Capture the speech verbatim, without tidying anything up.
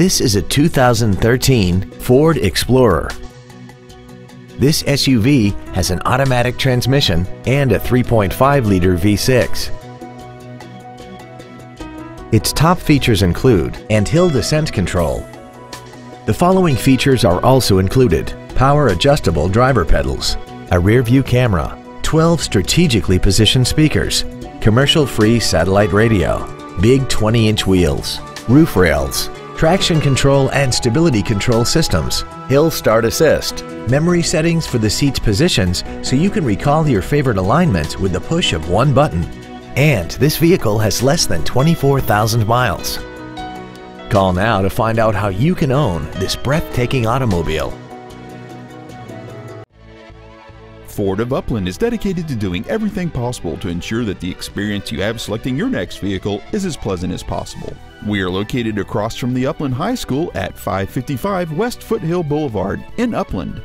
This is a two thousand thirteen Ford Explorer. This S U V has an automatic transmission and a three point five liter V six. Its top features include anti-hill descent control. The following features are also included: power adjustable driver pedals, a rear view camera, twelve strategically positioned speakers, commercial-free satellite radio, big twenty inch wheels, roof rails, traction control and stability control systems, hill start assist, memory settings for the seat's positions so you can recall your favorite alignments with the push of one button. And this vehicle has less than twenty-four thousand miles. Call now to find out how you can own this breathtaking automobile. Ford of Upland is dedicated to doing everything possible to ensure that the experience you have selecting your next vehicle is as pleasant as possible. We are located across from the Upland High School at five fifty-five West Foothill Boulevard in Upland.